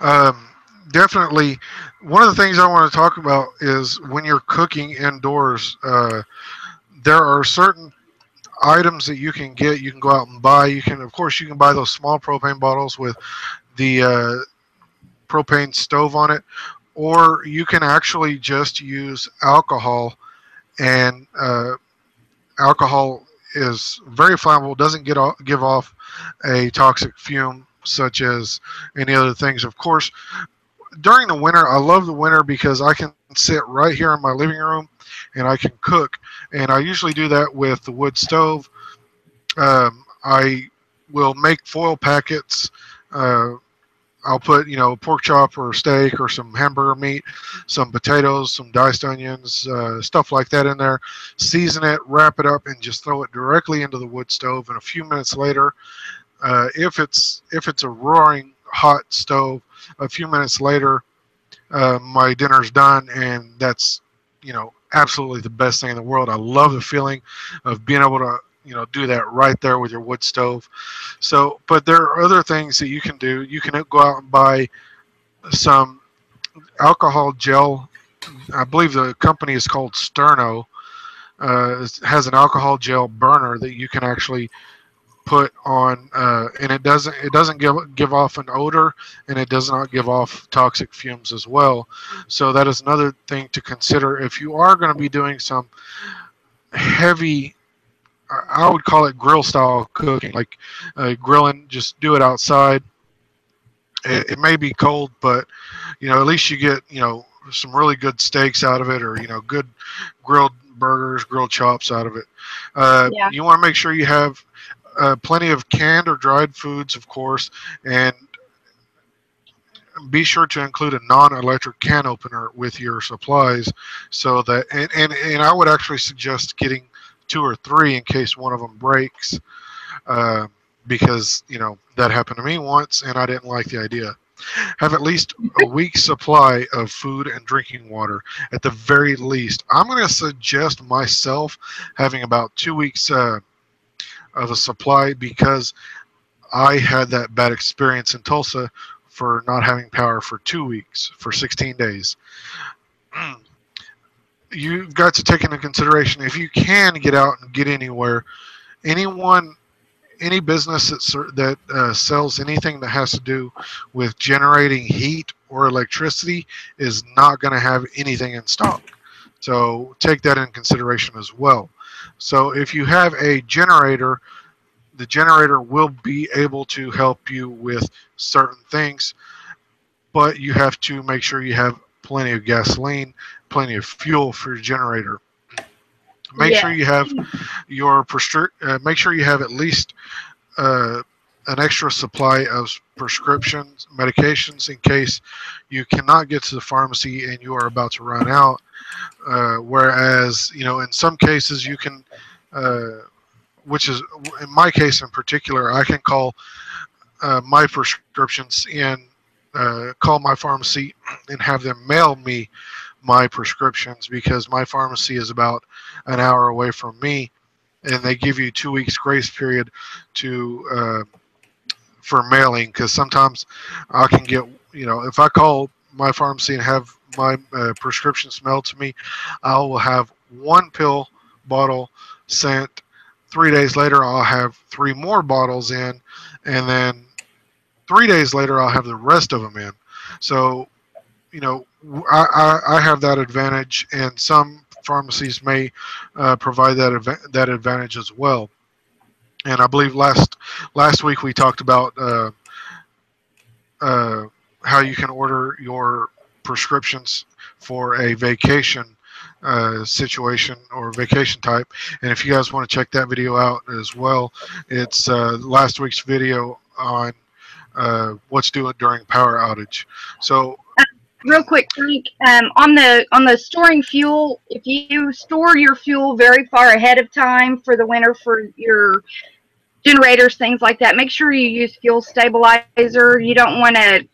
um, definitely. One of the things I want to talk about is when you're cooking indoors, uh, there are certain items that you can get, you can go out and buy. You can, of course, you can buy those small propane bottles with the uh, propane stove on it, or you can actually just use alcohol. And uh, alcohol is very flammable; doesn't get off, give off a toxic fume such as any other things. Of course, during the winter, I love the winter because I can sit right here in my living room and I can cook, and I usually do that with the wood stove. Um, I will make foil packets. Uh, I'll put, you know, pork chop or steak or some hamburger meat, some potatoes, some diced onions, uh, stuff like that in there. Season it, wrap it up, and just throw it directly into the wood stove. And a few minutes later, uh, if it's if it's a roaring hot stove, a few minutes later, uh, my dinner's done, and that's, you know, absolutely the best thing in the world. I love the feeling of being able to, you know, do that right there with your wood stove. So, but there are other things that you can do. You can go out and buy some alcohol gel. I believe the company is called Sterno. Uh, it has an alcohol gel burner that you can actually put on, uh, and it doesn't it doesn't give give off an odor, and it does not give off toxic fumes as well. So that is another thing to consider if you are going to be doing some heavy, I would call it grill style cooking, like uh, grilling. Just do it outside. It, it may be cold, but you know, at least you get, you know, some really good steaks out of it, or you know, good grilled burgers, grilled chops out of it. Uh, yeah. You want to make sure you have Uh, plenty of canned or dried foods, of course, and be sure to include a non-electric can opener with your supplies, so that and, and, and I would actually suggest getting two or three in case one of them breaks, uh, because you know that happened to me once and I didn't like the idea. Have at least a week's supply of food and drinking water at the very least. I'm going to suggest myself having about two weeks uh, of a supply, because I had that bad experience in Tulsa for not having power for two weeks, for sixteen days. You've got to take into consideration, if you can get out and get anywhere, anyone, any business that, that uh, sells anything that has to do with generating heat or electricity is not going to have anything in stock. So take that in consideration as well. So if you have a generator, the generator will be able to help you with certain things, but you have to make sure you have plenty of gasoline, plenty of fuel for your generator. Make yeah. sure you have your uh, make sure you have at least uh, an extra supply of prescriptions, medications, in case you cannot get to the pharmacy and you are about to run out. Uh, whereas, you know, in some cases you can, uh, which is in my case in particular, I can call uh, my prescriptions in, uh, call my pharmacy and have them mail me my prescriptions, because my pharmacy is about an hour away from me, and they give you two weeks grace period to uh, for mailing, because sometimes I can get, you know, if I call my pharmacy and have my uh, prescriptions mailed to me, I will have one pill bottle sent. Three days later, I'll have three more bottles in, and then three days later, I'll have the rest of them in. So, you know, I, I, I have that advantage, and some pharmacies may uh, provide that adv that advantage as well. And I believe last last week we talked about uh, uh, how you can order your prescriptions for a vacation uh, situation or vacation type. And if you guys want to check that video out as well, it's uh, last week's video on uh, what's doing during power outage. So. Real quick, Frank, um, on the on the storing fuel, if you store your fuel very far ahead of time for the winter for your generators, things like that, make sure you use fuel stabilizer. You don't want to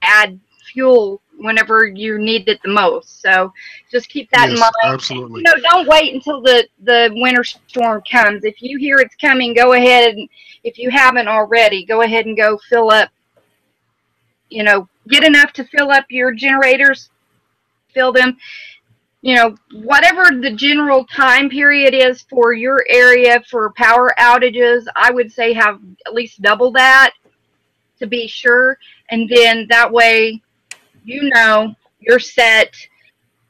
add fuel whenever you need it the most. So just keep that yes, in mind. Absolutely. You know, don't wait until the, the winter storm comes. If you hear it's coming, go ahead and, if you haven't already, go ahead and go fill up, you know, get enough to fill up your generators, fill them, you know, whatever the general time period is for your area for power outages, I would say have at least double that to be sure. And then that way, you know, you're set.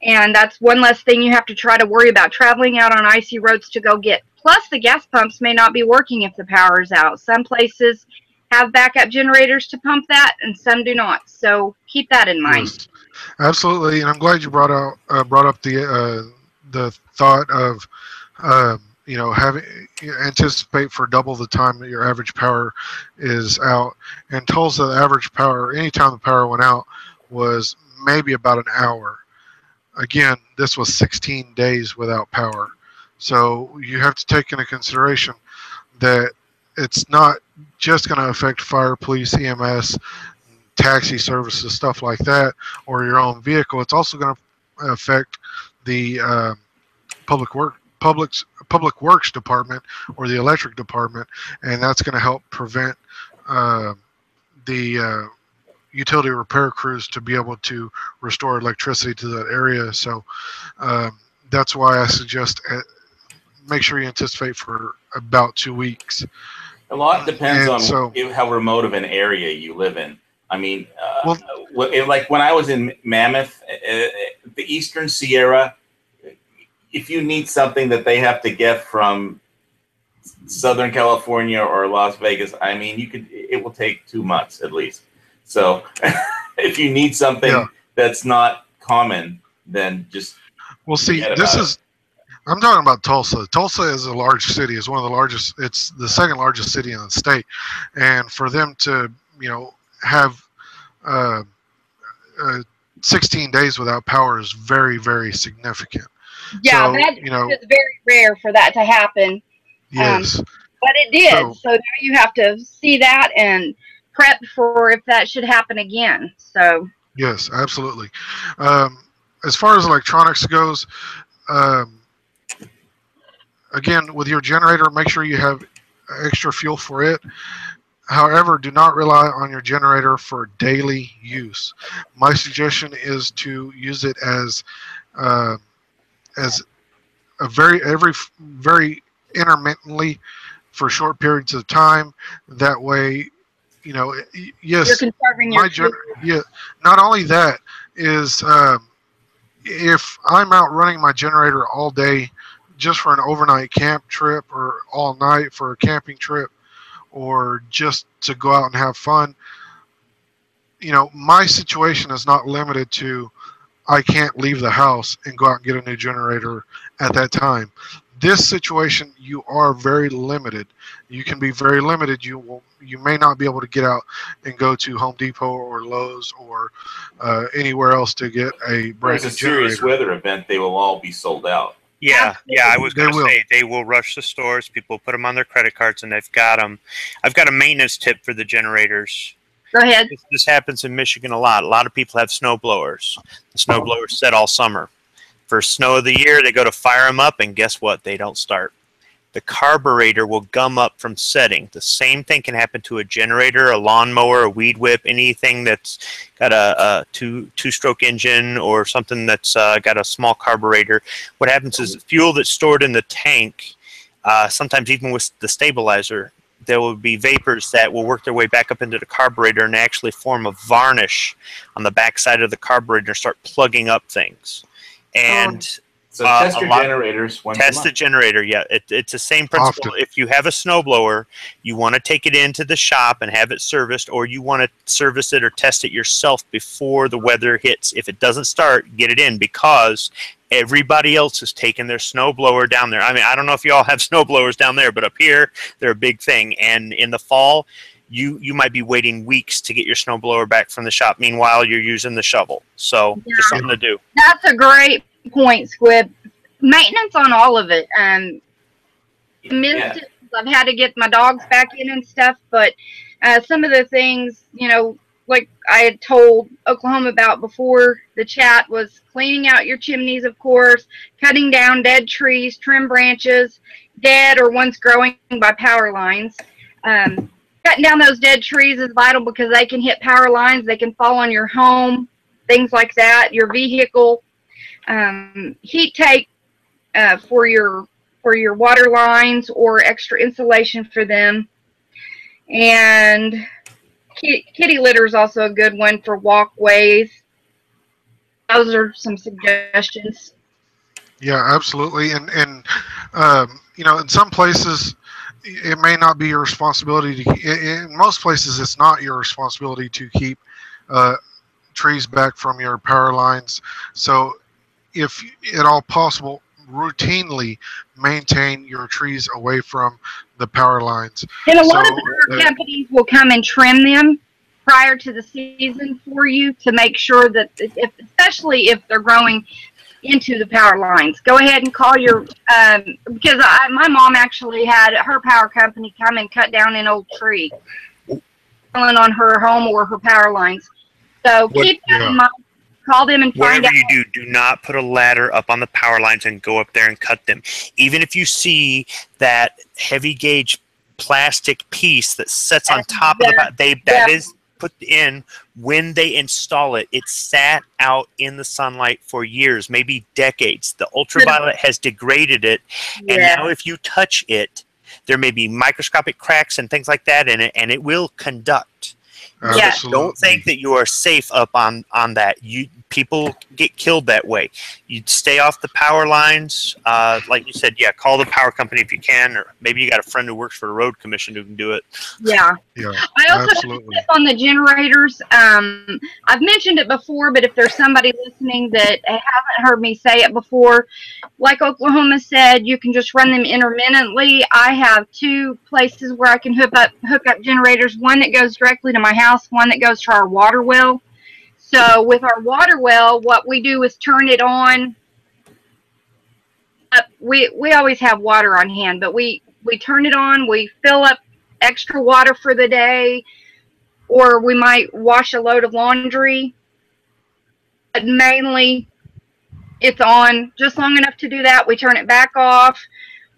And that's one less thing you have to try to worry about traveling out on icy roads to go get. Plus, the gas pumps may not be working if the power is out. Some places have backup generators to pump that, and some do not. So keep that in mind. Yes, absolutely, and I'm glad you brought out uh, brought up the uh, the thought of um, you know, having anticipate for double the time that your average power is out. In Tulsa, the average power, anytime the power went out, was maybe about an hour. Again, this was sixteen days without power. So you have to take into consideration that it's not just going to affect fire, police, E M S, taxi services, stuff like that, or your own vehicle. It's also going to affect the uh, public work, public, public works department or the electric department, and that's going to help prevent uh, the uh, utility repair crews to be able to restore electricity to that area. So um, that's why I suggest uh, make sure you anticipate for about two weeks. A lot depends and on so, how remote of an area you live in. I mean, uh, well, it, like when I was in Mammoth, uh, the Eastern Sierra, if you need something that they have to get from Southern California or Las Vegas, I mean, you could, it will take two months at least. So if you need something yeah. that's not common, then just we'll see. This is. It. I'm talking about Tulsa. Tulsa is a large city. It's one of the largest. It's the second largest city in the state, and for them to, you know, have uh, uh, sixteen days without power is very, very significant. Yeah, so, that, you know, it's very rare for that to happen. Yes, um, but it did. So, so now you have to see that and prep for if that should happen again. So. Yes, absolutely. Um, as far as electronics goes. Um, Again, with your generator, make sure you have extra fuel for it. However, do not rely on your generator for daily use. My suggestion is to use it as uh, as a very every very intermittently for short periods of time. That way, you know, yes, you're conserving your fuel. Yeah, not only that is um, if I'm out running my generator all day, just for an overnight camp trip or all night for a camping trip or just to go out and have fun, you know, my situation is not limited to I can't leave the house and go out and get a new generator at that time. This situation, you are very limited. You can be very limited. You will, you may not be able to get out and go to Home Depot or Lowe's or uh, anywhere else to get a brand new generator. There's a serious weather event, they will all be sold out. Yeah, yeah, I was going to say they will rush the stores. People put them on their credit cards, and they've got them. I've got a maintenance tip for the generators. Go ahead. This, this happens in Michigan a lot. A lot of people have snow blowers. The snow blowers set all summer. For snow of the year, they go to fire them up, and guess what? They don't start. The carburetor will gum up from setting. The same thing can happen to a generator, a lawnmower, a weed whip, anything that's got a, a two, two-stroke engine or something that's uh, got a small carburetor. What happens is the fuel that's stored in the tank, uh, sometimes even with the stabilizer, there will be vapors that will work their way back up into the carburetor and actually form a varnish on the backside of the carburetor and start plugging up things. And... Um. So uh, test your generators once a month. Test the generator, yeah. It, it's the same principle. Often. If you have a snowblower, you want to take it into the shop and have it serviced, or you want to service it or test it yourself before the weather hits. If it doesn't start, get it in, because everybody else is taking their snowblower down there. I mean, I don't know if you all have snowblowers down there, but up here, they're a big thing. And in the fall, you, you might be waiting weeks to get your snowblower back from the shop. Meanwhile, you're using the shovel. So yeah, just something to do. That's a great point, Squib. Maintenance on all of it. Um, yeah. I've had to get my dogs back in and stuff, but uh, some of the things, you know, like I had told Oklahoma about before the chat, was cleaning out your chimneys, of course, cutting down dead trees, trim branches, dead or ones growing by power lines. Um, cutting down those dead trees is vital because they can hit power lines, they can fall on your home, things like that, your vehicle. Um, heat tape uh, for your for your water lines or extra insulation for them, and kitty, kitty litter is also a good one for walkways. Those are some suggestions. Yeah, absolutely, and and um, you know, in some places it may not be your responsibility to. In most places, it's not your responsibility to keep uh, trees back from your power lines. So, if at all possible, routinely maintain your trees away from the power lines. And a lot so, of the uh, companies will come and trim them prior to the season for you to make sure that, if, especially if they're growing into the power lines, go ahead and call your, um, because I, my mom actually had her power company come and cut down an old tree on her home or her power lines. So what, keep that yeah. in mind. Call them and find out. Whatever you do, do not put a ladder up on the power lines and go up there and cut them. Even if you see that heavy gauge plastic piece that sits on top of the, they that is put in when they install it. It sat out in the sunlight for years, maybe decades. The ultraviolet has degraded it, and now if you touch it, there may be microscopic cracks and things like that in it, and it will conduct. Yeah, don't think that you are safe up on on that. You people get killed that way. You stay off the power lines, uh, like you said. Yeah, call the power company if you can, or maybe you got a friend who works for the road commission who can do it. Yeah, yeah. I also absolutely. have a tip on the generators. Um, I've mentioned it before, but if there's somebody listening that hasn't heard me say it before, like Oklahoma said, you can just run them intermittently. I have two places where I can hook up hook up generators. One that goes directly to my house. One that goes to our water well. So with our water well, what we do is turn it on. We we always have water on hand, but we we turn it on. We fill up extra water for the day, or we might wash a load of laundry. But mainly, it's on just long enough to do that. We turn it back off.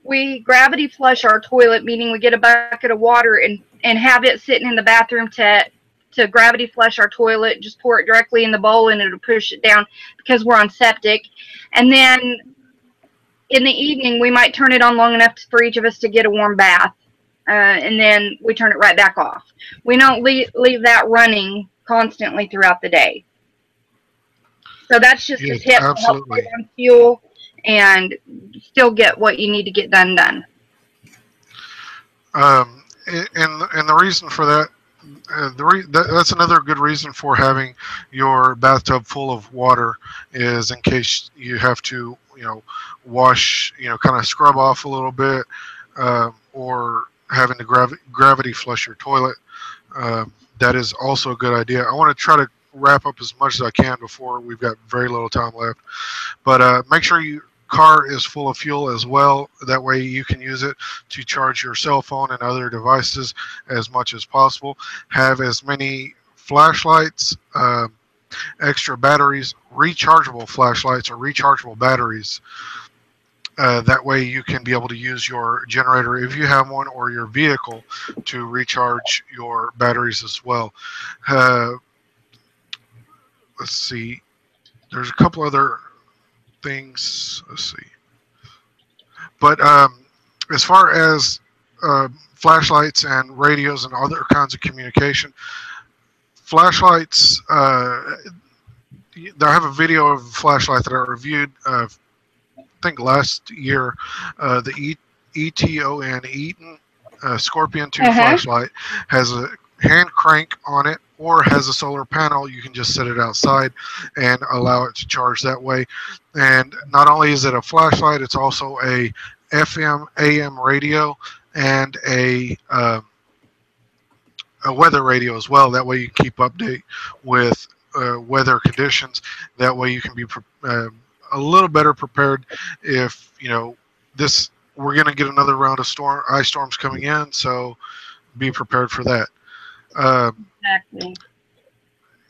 We gravity flush our toilet, meaning we get a bucket of water and and have it sitting in the bathroom to to gravity flush our toilet. Just pour it directly in the bowl and it'll push it down because we're on septic. And then in the evening, we might turn it on long enough for each of us to get a warm bath. Uh, and then we turn it right back off. We don't leave, leave that running constantly throughout the day. So that's just yes, a tip to help save on fuel and still get what you need to get done done. Um. And and the reason for that, uh, the re that, that's another good reason for having your bathtub full of water, is in case you have to, you know, wash, you know, kind of scrub off a little bit, uh, or having to gravi gravity flush your toilet. Uh, that is also a good idea. I want to try to wrap up as much as I can before we've got very little time left. But uh, make sure you. Car is full of fuel as well. That way you can use it to charge your cell phone and other devices as much as possible. Have as many flashlights, uh, extra batteries, rechargeable flashlights or rechargeable batteries. Uh, that way you can be able to use your generator, if you have one, or your vehicle to recharge your batteries as well. Uh, let's see. There's a couple other things, let's see, but um, as far as uh, flashlights and radios and other kinds of communication, flashlights, uh, I have a video of a flashlight that I reviewed uh, think last year, uh, the E E T O N Eaton uh, Scorpion two uh-huh. flashlight has a hand crank on it, or has a solar panel. You can just set it outside and allow it to charge that way. And not only is it a flashlight, it's also a F M A M radio and a uh, a weather radio as well. That way you keep update with uh, weather conditions. That way you can be pre uh, a little better prepared if, you know, this we're going to get another round of storm ice storms coming in, so be prepared for that. Uh, exactly.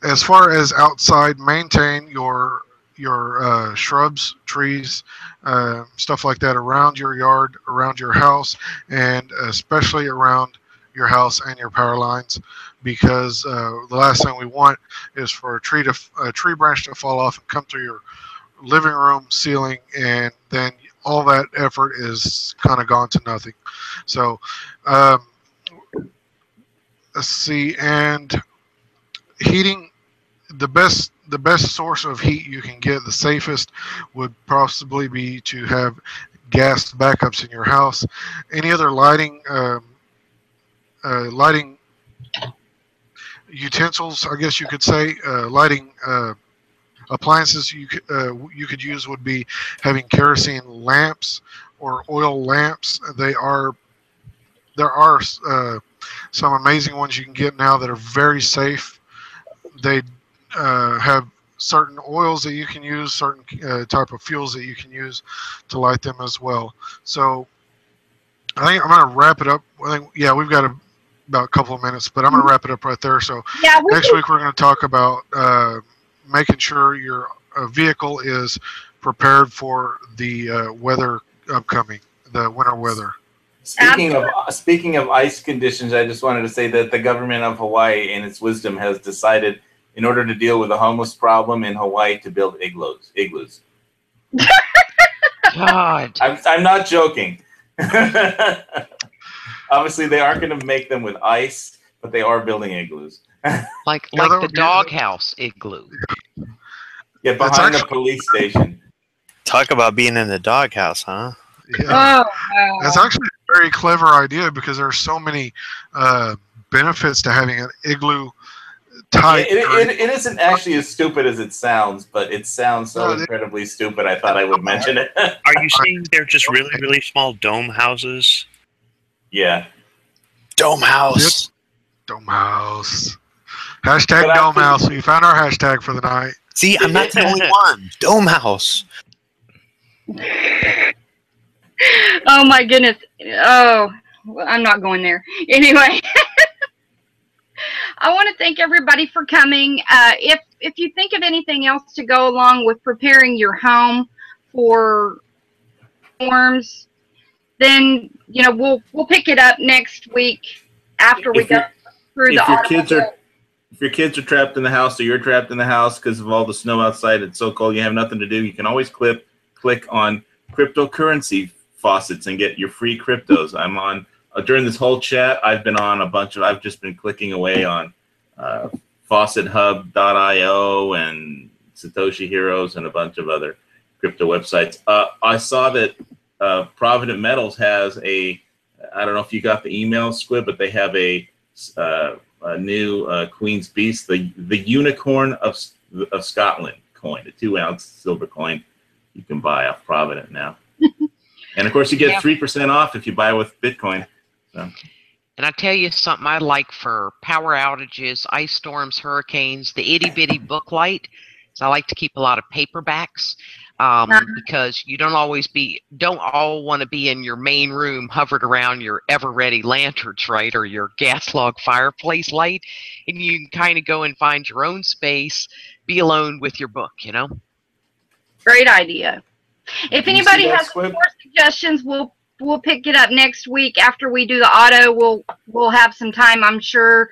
As far as outside, maintain your your uh, shrubs, trees, uh, stuff like that around your yard, around your house, and especially around your house and your power lines, because uh, the last thing we want is for a tree to a tree branch to fall off and come through your living room ceiling, and then all that effort is kind of gone to nothing. So um, let's see. And heating, the best the best source of heat you can get, the safest, would possibly be to have gas backups in your house. Any other lighting um, Uh, lighting utensils, I guess you could say, uh, lighting uh, appliances you could, uh, you could use would be having kerosene lamps or oil lamps. They are there are uh, some amazing ones you can get now that are very safe. They uh, have certain oils that you can use, certain uh, type of fuels that you can use to light them as well. So I think I'm gonna wrap it up. I think yeah, we've got a. about a couple of minutes, but I'm going to wrap it up right there. So yeah, we next week we're going to talk about uh, making sure your uh, vehicle is prepared for the uh, weather upcoming, the winter weather. Speaking Absolutely. of speaking of ice conditions, I just wanted to say that the government of Hawaii, in its wisdom, has decided, in order to deal with the homeless problem in Hawaii, to build igloos. Igloos. God, I'm, I'm not joking. Obviously, they aren't going to make them with ice, but they are building igloos. Like like the doghouse igloo. Yeah, behind the police station. Talk about being in the doghouse, huh? Yeah. Oh, that's actually a very clever idea, because there are so many uh, benefits to having an igloo type. It, it, it, it isn't actually as stupid as it sounds, but it sounds so incredibly stupid, I thought I would mention it. Are you saying they're just really, really small dome houses? Yeah, dome house. Dome house. Hashtag but dome house. We found our hashtag for the night. See, I'm not the only one. Dome house. Oh my goodness. Oh, well, I'm not going there. Anyway, I want to thank everybody for coming. Uh, if if you think of anything else to go along with preparing your home for storms, then you know we'll we'll pick it up next week after we go through the article. If your kids are if your kids are trapped in the house, or you're trapped in the house because of all the snow outside, it's so cold you have nothing to do, you can always clip click on cryptocurrency faucets and get your free cryptos. I'm on uh, during this whole chat I've been on a bunch of I've just been clicking away on uh, faucet hub dot i o and Satoshi Heroes and a bunch of other crypto websites. Uh, I saw that. Uh, Provident Metals has a, I don't know if you got the email, Squid, but they have a, uh, a new uh, Queen's Beast, the the Unicorn of, of Scotland coin, a two ounce silver coin you can buy off Provident now. And, of course, you get three percent yeah. off if you buy with Bitcoin. So. And I tell you something I like for power outages, ice storms, hurricanes, the itty-bitty book light. So I like to keep a lot of paperbacks. Um, because you don't always be, don't all want to be in your main room hovered around your ever-ready lanterns, right, or your gas log fireplace light, and you can kind of go and find your own space, be alone with your book, you know? Great idea. If anybody has more suggestions, we'll we'll pick it up next week after we do the auto. We'll we'll have some time, I'm sure,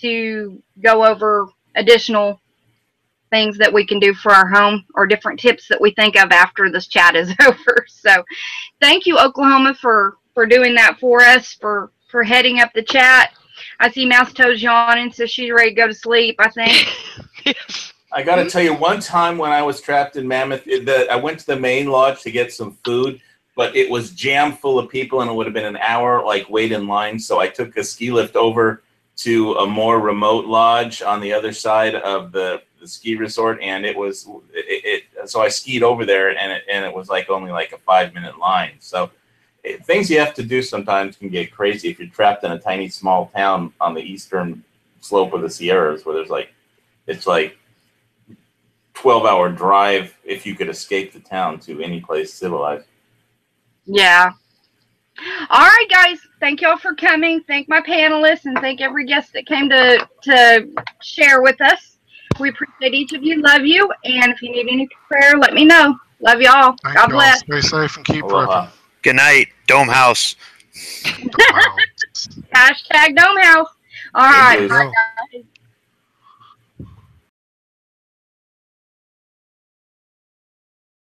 to go over additional things that we can do for our home, or different tips that we think of after this chat is over. So thank you, Oklahoma, for for doing that for us, for for heading up the chat. I see Mouse Toes yawning, so she's ready to go to sleep, I think. I got to tell you, one time when I was trapped in Mammoth, it, the, I went to the main lodge to get some food, but it was jam full of people, and it would have been an hour like wait in line. So I took a ski lift over to a more remote lodge on the other side of the, the ski resort, and it was it, it. So I skied over there, and it and it was like only like a five minute line. So it, things you have to do sometimes can get crazy if you're trapped in a tiny small town on the eastern slope of the Sierras, where there's like it's like twelve hour drive if you could escape the town to any place civilized. Yeah. All right, guys. Thank y'all for coming. Thank my panelists and thank every guest that came to, to share with us. We appreciate each of you. Love you. And if you need any prayer, let me know. Love y'all. God bless. Stay safe and keep prepping. Good night. Dome House. Dome House. Hashtag Dome House. All right. Bye, guys.